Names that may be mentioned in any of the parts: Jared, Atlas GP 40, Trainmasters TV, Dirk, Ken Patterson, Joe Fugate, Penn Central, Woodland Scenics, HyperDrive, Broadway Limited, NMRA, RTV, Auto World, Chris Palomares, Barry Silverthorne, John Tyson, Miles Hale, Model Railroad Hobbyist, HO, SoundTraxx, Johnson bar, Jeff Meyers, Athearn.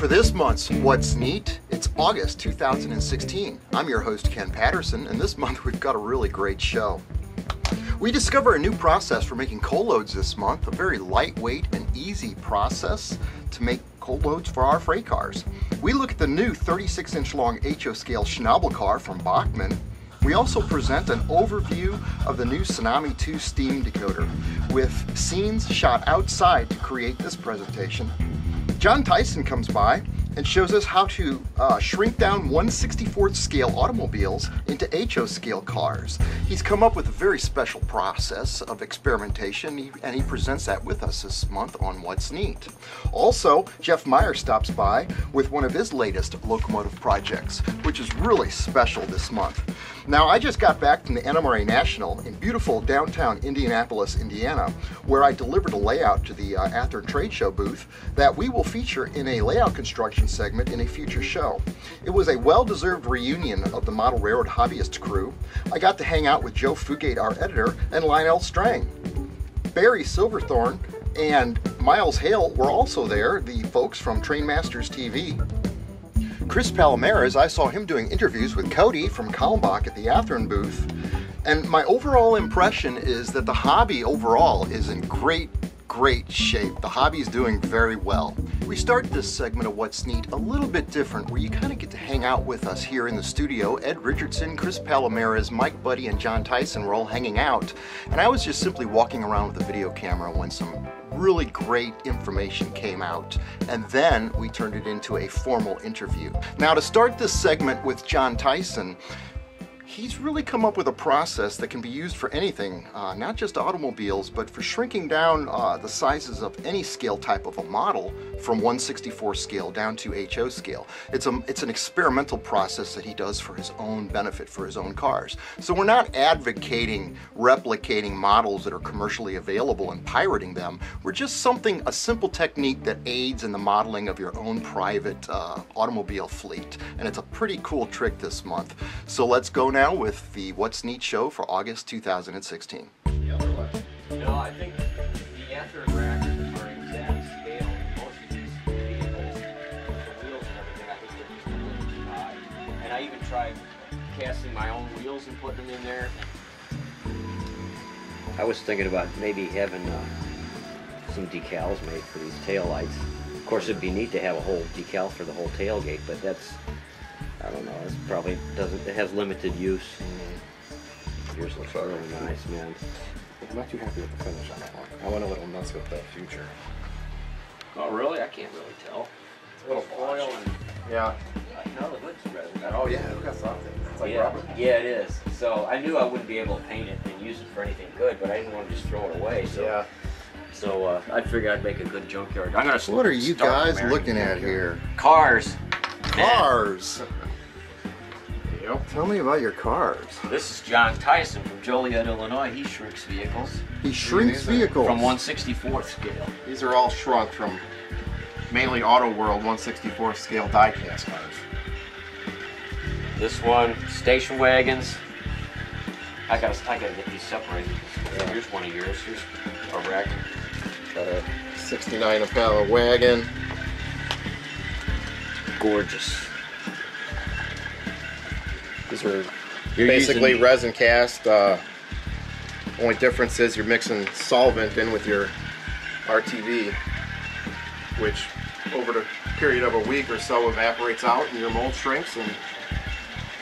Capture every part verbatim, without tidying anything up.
for this month's What's Neat. It's August two thousand sixteen. I'm your host, Ken Patterson, and this month we've got a really great show. We discover a new process for making coal loads this month, a very lightweight and easy process to make coal loads for our freight cars. We look at the new thirty-six inch long H O scale Schnabel car from Bachmann. We also present an overview of the new Tsunami two steam decoder with scenes shot outside to create this presentation. John Tyson comes by and shows us how to uh, shrink down one sixty-fourth scale automobiles into H O scale cars. He's come up with a very special process of experimentation, and he presents that with us this month on What's Neat. Also, Jeff Meyers stops by with one of his latest locomotive projects, which is really special this month. Now, I just got back from the N M R A National in beautiful downtown Indianapolis, Indiana, where I delivered a layout to the uh, Athearn trade show booth that we will feature in a layout construction segment in a future show. It was a well-deserved reunion of the model railroad hobbyist crew. I got to hang out with Joe Fugate, our editor, and Lionel Strang. Barry Silverthorne and Miles Hale were also there, the folks from Trainmasters T V. Chris Palomares, I saw him doing interviews with Cody from Kalmbach at the Athearn booth. And my overall impression is that the hobby overall is in great, great shape. The hobby is doing very well. We start this segment of What's Neat a little bit different, where you kind of get to hang out with us here in the studio. Ed Richardson, Chris Palomares, Mike Buddy, and John Tyson were all hanging out. And I was just simply walking around with a video camera when some really great information came out, and then we turned it into a formal interview. Now, to start this segment with John Tyson, he's really come up with a process that can be used for anything, uh, not just automobiles, but for shrinking down uh, the sizes of any scale type of a model from one sixty-fourth scale down to H O scale. It's, a, it's an experimental process that he does for his own benefit, for his own cars. So we're not advocating replicating models that are commercially available and pirating them. We're just something, a simple technique that aids in the modeling of your own private uh, automobile fleet. And it's a pretty cool trick this month. So let's go now Now with the What's Neat show for August two thousand sixteen. The other way. No, I think the answer is correct. And I even tried casting my own wheels and putting them in there. I was thinking about maybe having uh, some decals made for these taillights. Of course, it'd be neat to have a whole decal for the whole tailgate, but that's, I don't know, it probably doesn't, it has limited use. Mm-hmm. Yours looks really nice, man. I'm not too happy with the finish on that one. I went a little nuts with the future. Oh, really? I can't really tell. It's a little foil and... Yeah. I know, it looks resin. Oh, yeah, it's got something. It's like yeah. rubber. Yeah, it is. So I knew I wouldn't be able to paint it and use it for anything good, but I didn't want to just throw it away. So. Yeah. So uh, I figured I'd make a good junkyard. I'm going to What are you guys American looking at here? Cars. Cars. Tell me about your cars. This is John Tyson from Joliet, Illinois. He shrinks vehicles. He shrinks vehicles? From one sixty-fourth scale. These are all shrunk from mainly Auto World one sixty-fourth scale die-cast cars. This one, station wagons. I gotta, I gotta get these separated. Yeah. Here's one of yours. Here's a wreck. Got a sixty-nine Impala wagon. Gorgeous. These are you're basically using... resin cast. Uh, only difference is you're mixing solvent in with your R T V, which over the period of a week or so evaporates out and your mold shrinks. And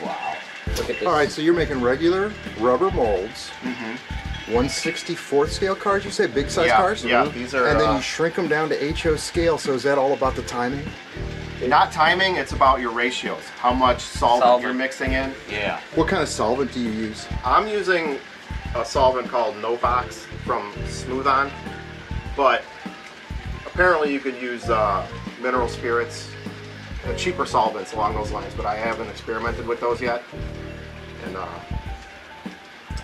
wow! Look at this. All right, so you're making regular rubber molds. Mm-hmm. one sixty-fourth scale cars, you say, big size yeah, cars. Yeah, mm-hmm. These are. And then uh, you shrink them down to H O scale. So is that all about the timing? Not timing, it's about your ratios. How much solvent, solvent you're mixing in. Yeah. What kind of solvent do you use? I'm using a solvent called Novox from Smooth-On, but apparently you could use uh, mineral spirits and cheaper solvents along those lines, but I haven't experimented with those yet. And uh,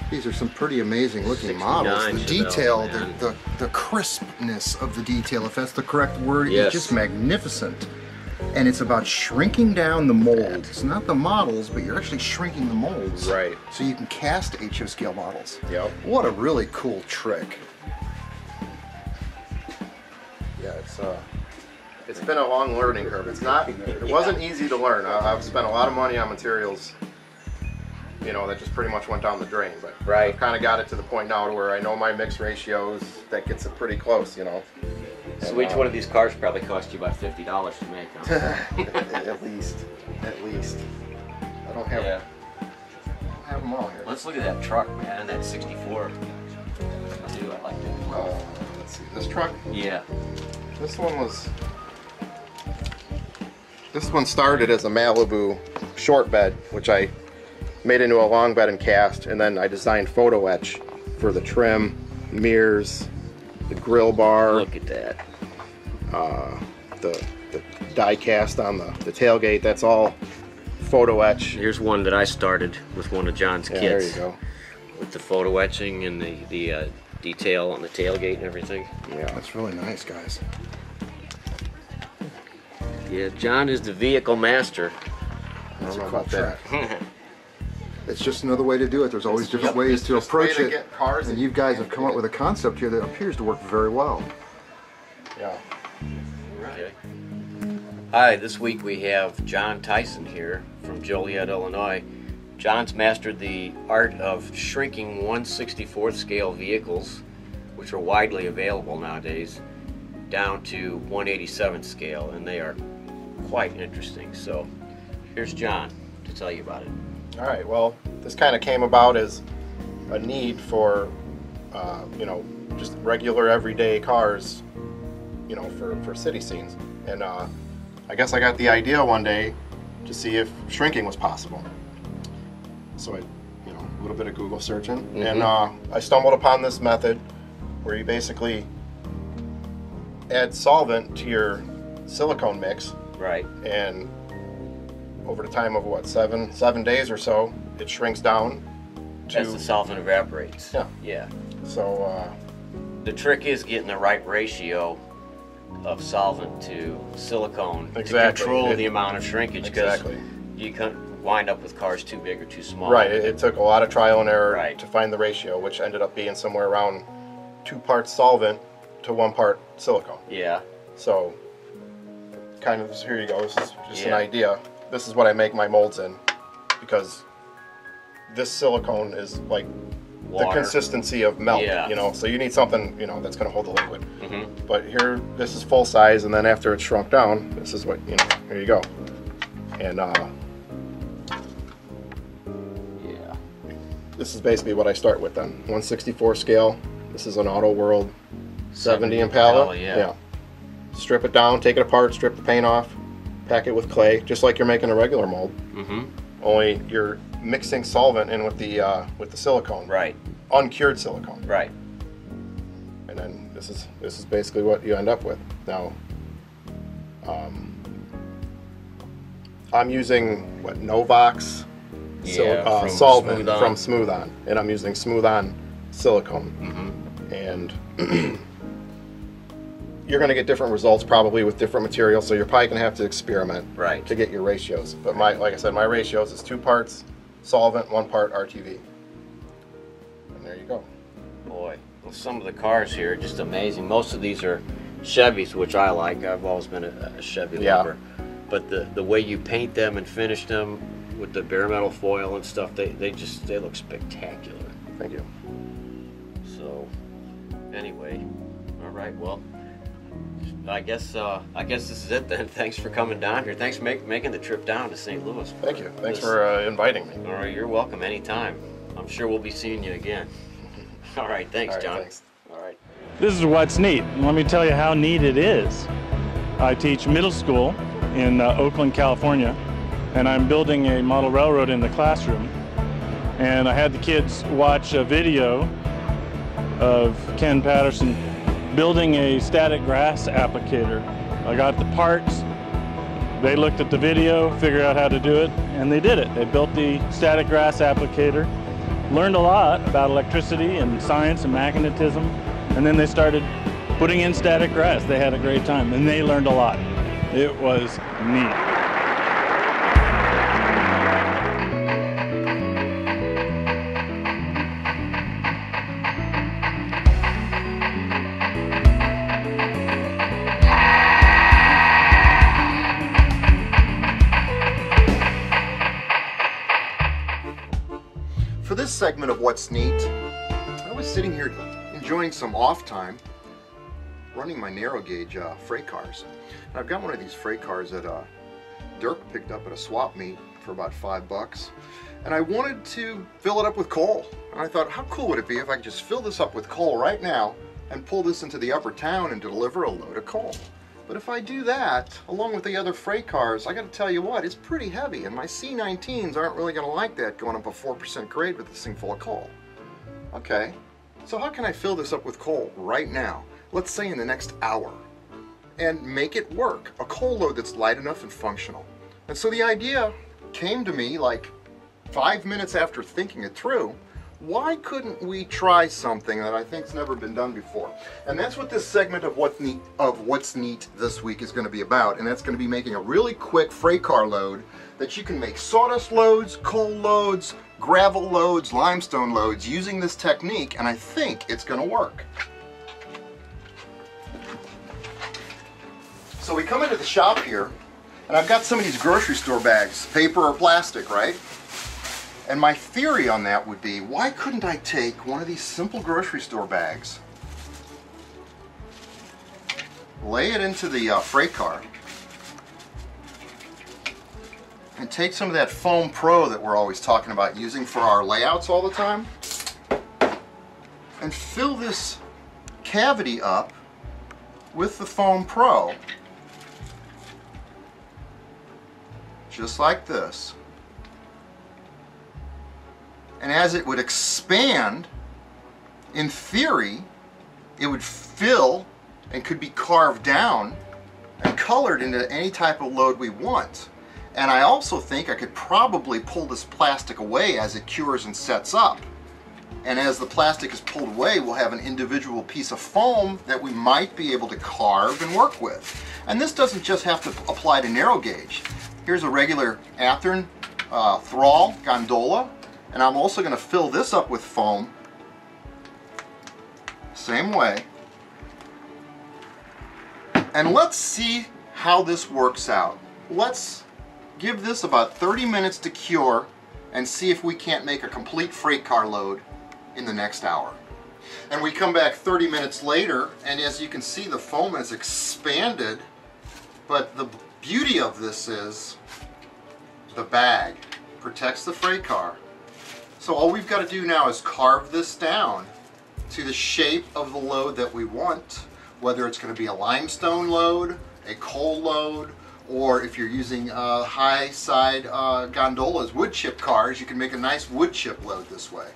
these are some pretty amazing looking models. The detail, the, the, the crispness of the detail, if that's the correct word, yes. Is just magnificent. And it's about shrinking down the molds. It's not the models, but you're actually shrinking the molds. Right. So you can cast H O scale models. Yep. What a really cool trick. Yeah, it's uh, it's been a long learning curve. It's not, it wasn't easy to learn. I, I've spent a lot of money on materials, you know, that just pretty much went down the drain. But right. I've kind of got it to the point now to where I know my mix ratios. That gets it pretty close, you know. So and, each um, one of these cars probably cost you about fifty dollars to make. At least, at least. I don't have. Yeah. I have them all here. Let's look at that truck, man. That sixty-four. I do. I like that. Uh, let's see. This truck. Yeah. This one was. This one started as a Malibu short bed, which I made into a long bed and cast, and then I designed photo etch for the trim, mirrors, the grill bar. Look at that. Uh, the the die cast on the, the tailgate. That's all photo etch. Here's one that I started with one of John's yeah, kids. There you go. With the photo etching and the the uh, detail on the tailgate and everything. Yeah, that's really nice, guys. Yeah, John is the vehicle master. I don't that's know cool about track. that. It's just another way to do it. There's always different yep, ways to approach way to it. Cars and you guys have come up with a concept here that appears to work very well. Yeah. Right. Hi, this week we have John Tyson here from Joliet, Illinois. John's mastered the art of shrinking one sixty-fourth scale vehicles, which are widely available nowadays, down to one eighty-seventh scale, and they are quite interesting. So here's John to tell you about it. All right, well, this kind of came about as a need for, uh, you know, just regular everyday cars, you know, for, for city scenes. And uh, I guess I got the idea one day to see if shrinking was possible. So I, you know, a little bit of Google searching. Mm-hmm. And uh, I stumbled upon this method where you basically add solvent to your silicone mix. Right. And over the time of what, seven seven days or so, it shrinks down to, as the solvent evaporates. Yeah. Yeah. So uh, the trick is getting the right ratio of solvent to silicone exactly. to control it, the amount of shrinkage. Exactly. You can wind up with cars too big or too small. Right. It, it took a lot of trial and error right. to find the ratio, which ended up being somewhere around two parts solvent to one part silicone. Yeah. So kind of here you go. This is just yeah. an idea. This is what I make my molds in, because this silicone is like Water. the consistency of melt, yeah. you know, so you need something, you know, that's going to hold the liquid. Mm-hmm. But here, this is full size, and then after it's shrunk down, this is what, you know, here you go. And, uh, yeah, this is basically what I start with then. one sixty-four scale, this is an Auto World seventy Impala, yeah. yeah. Strip it down, take it apart, strip the paint off. Pack it with clay, just like you're making a regular mold. Mm-hmm. Only you're mixing solvent in with the uh, with the silicone. Right. Uncured silicone. Right. And then this is this is basically what you end up with. Now, um, I'm using what Novox yeah, sil uh, from solvent Smooth-On. from Smooth-On, and I'm using Smooth-On silicone. Mm-hmm. And you're going to get different results probably with different materials, so you're probably going to have to experiment right. to get your ratios. But my, like I said, my ratios is two parts solvent, one part R T V. And there you go. Boy, well, some of the cars here are just amazing. Most of these are Chevys, which I like. I've always been a, a Chevy yeah. lover. But the, the way you paint them and finish them with the bare metal foil and stuff, they, they just, they look spectacular. Thank you. So, anyway, all right, well. I guess uh, I guess this is it then. Thanks for coming down here. Thanks for make, making the trip down to Saint Louis. Thank you. Thanks this. for uh, inviting me. All right, you're welcome anytime. I'm sure we'll be seeing you again. All right, thanks, All right, John. Thanks. All right. This is what's neat. Let me tell you how neat it is. I teach middle school in uh, Oakland, California, and I'm building a model railroad in the classroom. And I had the kids watch a video of Ken Patterson building a static grass applicator. I got the parts, they looked at the video, figured out how to do it, and they did it. They built the static grass applicator, learned a lot about electricity and science and magnetism, and then they started putting in static grass. They had a great time, and they learned a lot. It was neat. segment of What's Neat, I was sitting here enjoying some off time, running my narrow gauge uh, freight cars. And I've got one of these freight cars that uh, Dirk picked up at a swap meet for about five bucks. And I wanted to fill it up with coal. And I thought, how cool would it be if I could just fill this up with coal right now and pull this into the upper town and deliver a load of coal. But if I do that, along with the other freight cars, I gotta tell you what, it's pretty heavy, and my C nineteens aren't really gonna like that going up a four percent grade with this thing full of coal. Okay, so how can I fill this up with coal right now? Let's say in the next hour, and make it work. A coal load that's light enough and functional. And so the idea came to me like five minutes after thinking it through. Why couldn't we try something that I think's never been done before? And that's what this segment of What's Neat, of What's Neat this week is going to be about. And that's going to be making a really quick freight car load that you can make sawdust loads, coal loads, gravel loads, limestone loads using this technique. And I think it's going to work. So we come into the shop here, and I've got some of these grocery store bags, paper or plastic, right? And my theory on that would be, why couldn't I take one of these simple grocery store bags, lay it into the uh, freight car, and take some of that Foam Pro that we're always talking about using for our layouts all the time, and fill this cavity up with the Foam Pro, just like this. And as it would expand, in theory, it would fill and could be carved down and colored into any type of load we want. And I also think I could probably pull this plastic away as it cures and sets up. And as the plastic is pulled away, we'll have an individual piece of foam that we might be able to carve and work with. And this doesn't just have to apply to narrow gauge. Here's a regular Athearn uh, Thrall gondola. And I'm also going to fill this up with foam, same way. And let's see how this works out. Let's give this about thirty minutes to cure and see if we can't make a complete freight car load in the next hour. And we come back thirty minutes later, and as you can see, the foam has expanded, but the beauty of this is the bag protects the freight car. So all we've got to do now is carve this down to the shape of the load that we want, whether it's going to be a limestone load, a coal load, or if you're using uh, high side uh, gondolas, wood chip cars, you can make a nice wood chip load this way.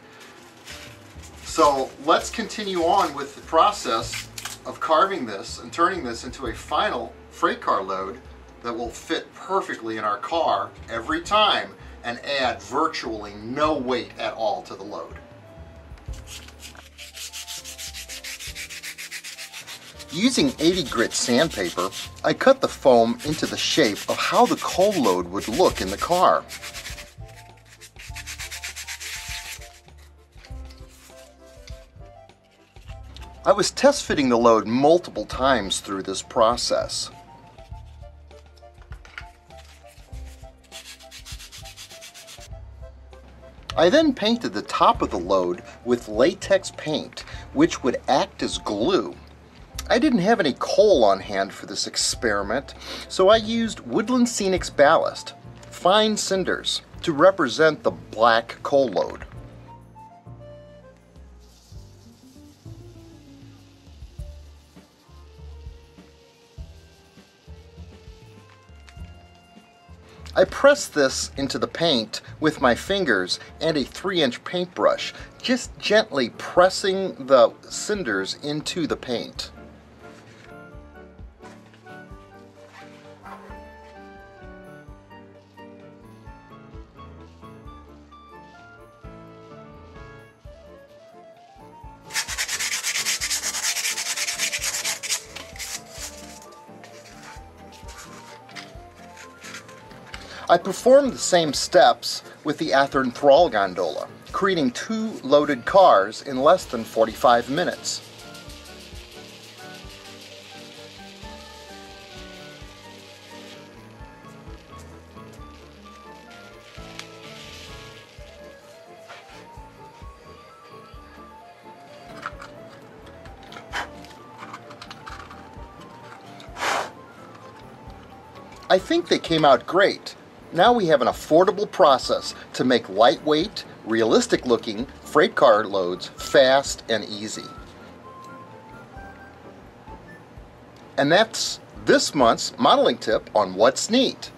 So let's continue on with the process of carving this and turning this into a final freight car load that will fit perfectly in our car every time, and add virtually no weight at all to the load. Using eighty grit sandpaper, I cut the foam into the shape of how the coal load would look in the car. I was test fitting the load multiple times through this process. I then painted the top of the load with latex paint, which would act as glue. I didn't have any coal on hand for this experiment, so I used Woodland Scenics ballast, fine cinders, to represent the black coal load. I pressed this into the paint with my fingers and a three inch paintbrush, just gently pressing the cinders into the paint. I performed the same steps with the Athearn Thrall gondola, creating two loaded cars in less than forty-five minutes. I think they came out great. Now we have an affordable process to make lightweight, realistic-looking freight car loads fast and easy. And that's this month's modeling tip on What's Neat.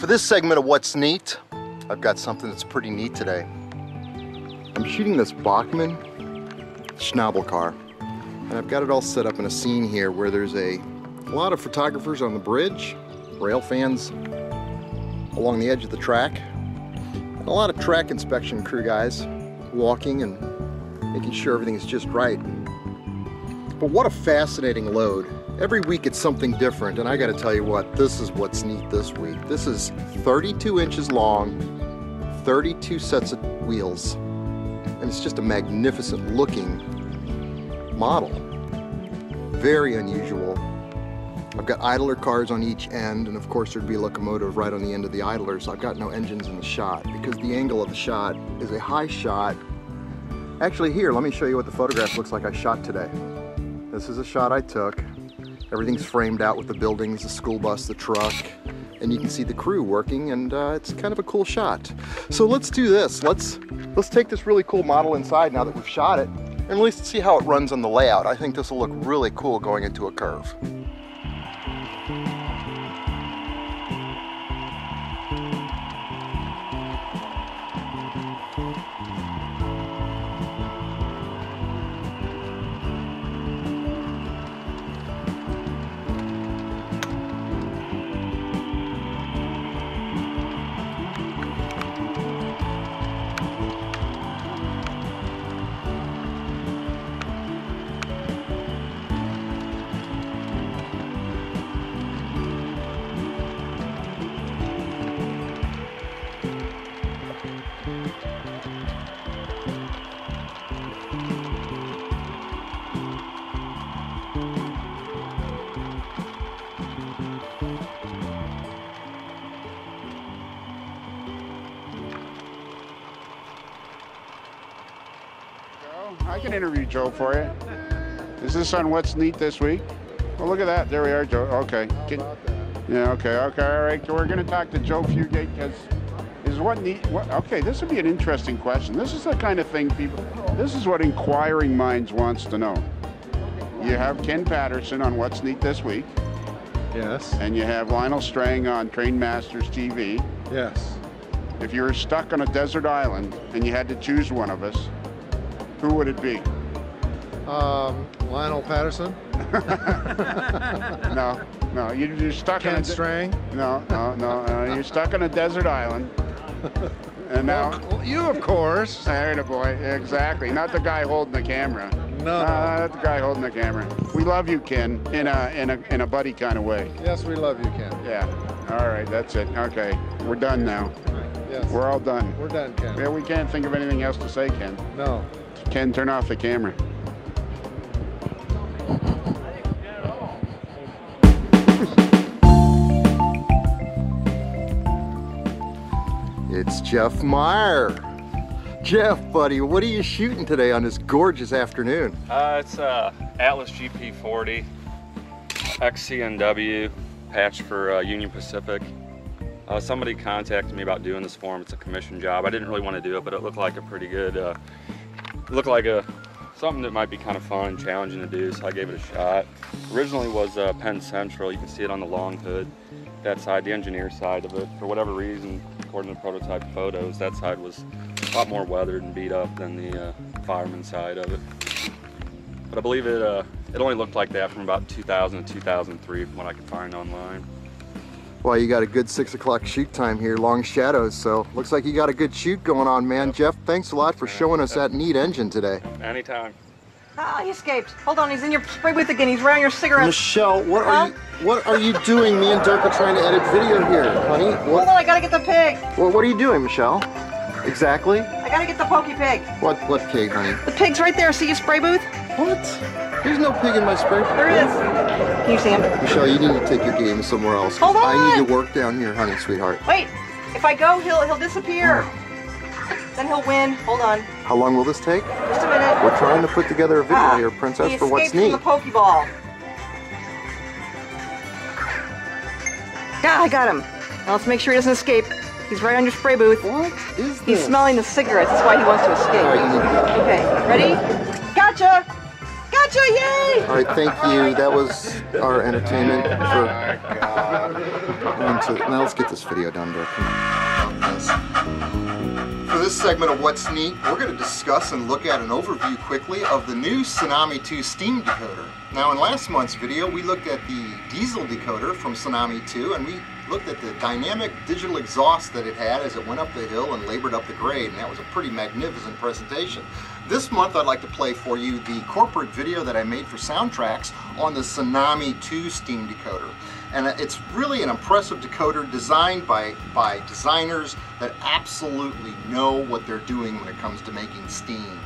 For this segment of What's Neat, I've got something that's pretty neat today. I'm shooting this Bachmann Schnabel car. And I've got it all set up in a scene here where there's a lot of photographers on the bridge, rail fans along the edge of the track, and a lot of track inspection crew guys walking and making sure everything's just right. But what a fascinating load. Every week it's something different, and I gotta tell you what, this is what's neat this week. This is thirty-two inches long, thirty-two sets of wheels, and it's just a magnificent looking model. Very unusual. I've got idler cars on each end, and of course there'd be a locomotive right on the end of the idler, so I've got no engines in the shot because the angle of the shot is a high shot. Actually, here, let me show you what the photograph looks like I shot today. This is a shot I took. Everything's framed out with the buildings, the school bus, the truck, and you can see the crew working, and uh, it's kind of a cool shot. So let's do this. Let's let's take this really cool model inside now that we've shot it, and at least see how it runs on the layout. I think this will look really cool going into a curve. I can interview Joe for you. Is this on What's Neat this week? Well, look at that. There we are, Joe. Okay. Can, yeah, okay, okay, all right. So we're going to talk to Joe Fugate because is what neat? What, okay, this would be an interesting question. This is the kind of thing people, this is what inquiring minds wants to know. You have Ken Patterson on What's Neat this week. Yes. And you have Lionel Strang on Trainmasters T V. Yes. If you were stuck on a desert island and you had to choose one of us, who would it be? Um, Lionel Patterson? No, no, you, you're stuck Ken on a Strang? No, no, no, no, you're stuck on a desert island. And now well, you, of course. There, boy, exactly. Not the guy holding the camera. No, no, not the guy holding the camera. We love you, Ken, in a in a in a buddy kind of way. Yes, we love you, Ken. Yeah. All right, that's it. Okay, we're done now. Yes. We're all done. We're done, Ken. Yeah, we can't think of anything else to say, Ken. No. Ken, turn off the camera. It's Jeff Meyers. Jeff, buddy, what are you shooting today on this gorgeous afternoon? Uh, it's uh, Atlas G P forty, X C N W, patch for uh, Union Pacific. Uh, somebody contacted me about doing this for him. It's a commission job. I didn't really want to do it, but it looked like a pretty good, uh, looked like a something that might be kind of fun, challenging to do, so I gave it a shot. Originally was uh, Penn Central. You can see it on the long hood, that side, the engineer side of it. For whatever reason, according to prototype photos, that side was a lot more weathered and beat up than the uh, fireman side of it. But I believe it, uh, it only looked like that from about two thousand to two thousand three from what I could find online. Well, you got a good six o'clock shoot time here, long shadows, so looks like you got a good shoot going on, man. Yep. Jeff, thanks a lot for showing us that neat engine today. Anytime. Oh, he escaped. Hold on, he's in your spray booth again. He's wearing your cigarette. Michelle, what huh? are you what are you doing? Me and Dirk are trying to edit video here, honey. What? Hold on, I gotta get the pig. Well, what are you doing, Michelle? Exactly. I gotta get the pokey pig. What what pig, honey? The pig's right there. See your spray booth? What? There's no pig in my spray booth. There is. Can you see him? Michelle, you need to take your game somewhere else. Hold on. I need to work down here, honey, sweetheart. Wait. If I go, he'll he'll disappear. Mm. Then he'll win. Hold on. How long will this take? Just a minute. We're trying to put together a video ah, here, Princess, he for what's neat. He escaped from the Pokeball. Ah, I got him. Now let's make sure he doesn't escape. He's right on your spray booth. What is this? He's smelling the cigarettes. That's why he wants to escape. Right. Okay, ready? Gotcha! Gotcha, yay! All right, thank you. That was our entertainment. For... Oh, now let's get this video done, Dirk. Come on. For this segment of What's Neat, we're going to discuss and look at an overview quickly of the new Tsunami two steam decoder. Now, in last month's video, we looked at the diesel decoder from Tsunami two, and we looked at the dynamic digital exhaust that it had as it went up the hill and labored up the grade, and that was a pretty magnificent presentation. This month I'd like to play for you the corporate video that I made for SoundTraxx on the Tsunami two steam decoder. And it's really an impressive decoder designed by, by designers that absolutely know what they're doing when it comes to making steam.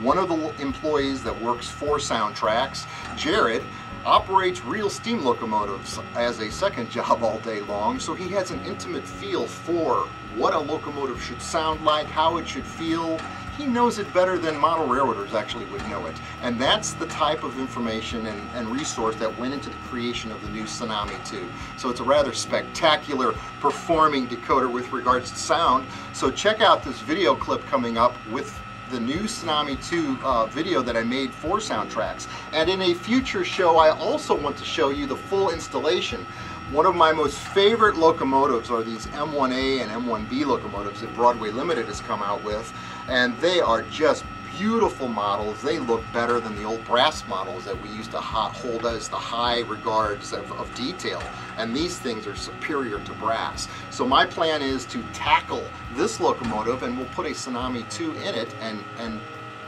One of the employees that works for SoundTraxx, Jared, operates real steam locomotives as a second job all day long, so he has an intimate feel for what a locomotive should sound like, how it should feel. He knows it better than model railroaders actually would know it. And that's the type of information and, and resource that went into the creation of the new Tsunami two. So it's a rather spectacular performing decoder with regards to sound. So check out this video clip coming up with the new Tsunami two uh, video that I made for SoundTraxx. And in a future show, I also want to show you the full installation. One of my most favorite locomotives are these M one A and M one B locomotives that Broadway Limited has come out with, and they are just beautiful models. They look better than the old brass models that we used to hold as the high regards of, of detail. And these things are superior to brass. So my plan is to tackle this locomotive, and we'll put a Tsunami two in it and, and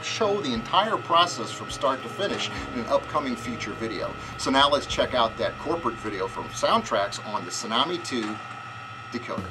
show the entire process from start to finish in an upcoming future video. So now let's check out that corporate video from SoundTraxx on the Tsunami two decoder.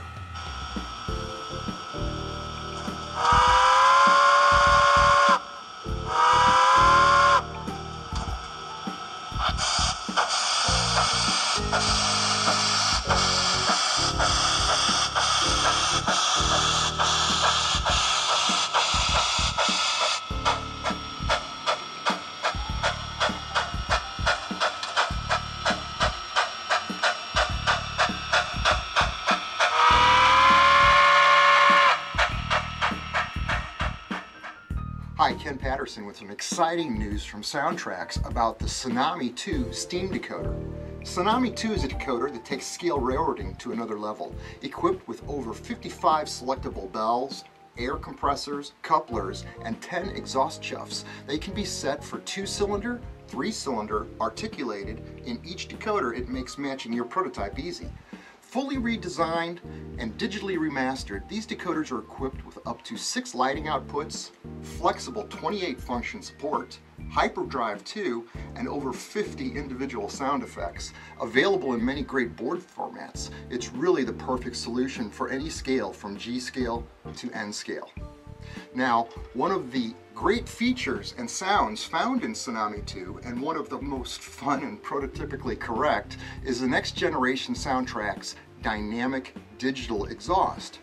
Hi, Ken Patterson with some exciting news from SoundTraxx about the Tsunami two steam decoder. Tsunami two is a decoder that takes scale railroading to another level, equipped with over fifty-five selectable bells, air compressors, couplers, and ten exhaust chuffs. They can be set for two-cylinder, three-cylinder, articulated. In each decoder, it makes matching your prototype easy. Fully redesigned and digitally remastered, these decoders are equipped with up to six lighting outputs, flexible twenty-eight function support, HyperDrive two, and over fifty individual sound effects, available in many great board formats. It's really the perfect solution for any scale from G scale to N scale. Now, one of the great features and sounds found in Tsunami two, and one of the most fun and prototypically correct, is the next generation SoundTraxx dynamic digital exhaust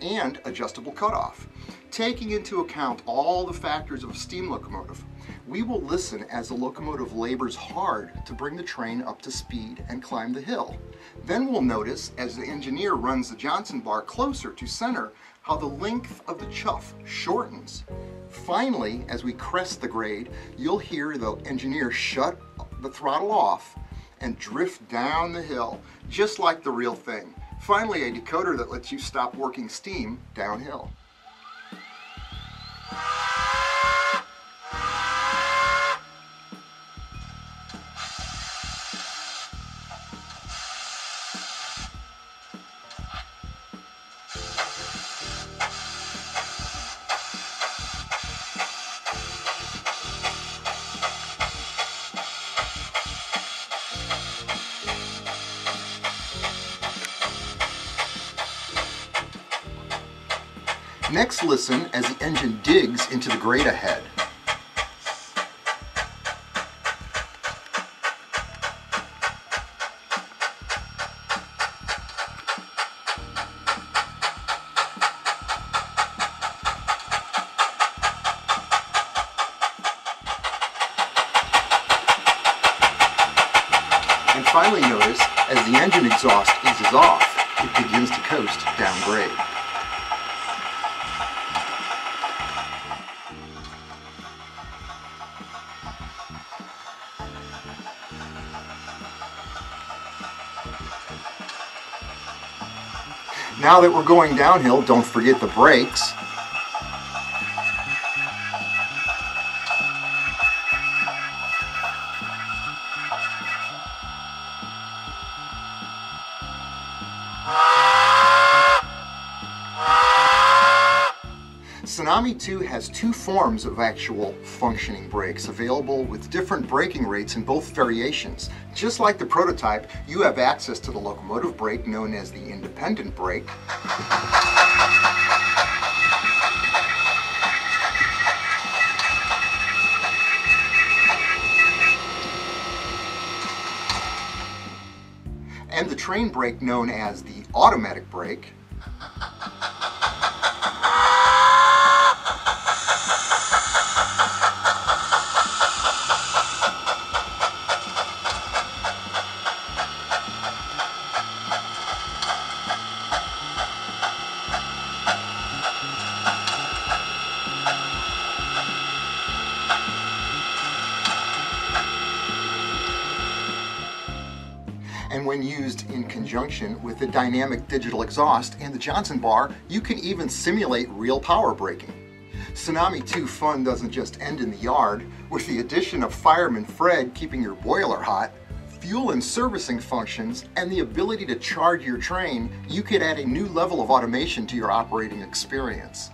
and adjustable cutoff. Taking into account all the factors of a steam locomotive, we will listen as the locomotive labors hard to bring the train up to speed and climb the hill. Then we'll notice, as the engineer runs the Johnson bar closer to center, how the length of the chuff shortens. Finally, as we crest the grade, you'll hear the engineer shut the throttle off and drift down the hill, just like the real thing. Finally, a decoder that lets you stop working steam downhill. Next listen as the engine digs into the grate ahead. And finally notice, as the engine exhaust eases off, it begins to coast downgrade. Now that we're going downhill, don't forget the brakes. Tsunami two has two forms of actual functioning brakes available with different braking rates in both variations. Just like the prototype, you have access to the locomotive brake known as the independent brake, and the train brake known as the automatic brake. And when used in conjunction with the dynamic digital exhaust and the Johnson bar, you can even simulate real power braking. Tsunami two fun doesn't just end in the yard. With the addition of Fireman Fred keeping your boiler hot, fuel and servicing functions, and the ability to charge your train, you could add a new level of automation to your operating experience.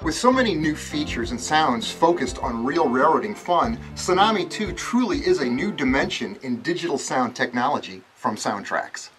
With so many new features and sounds focused on real railroading fun, Tsunami two truly is a new dimension in digital sound technology from SoundTraxx.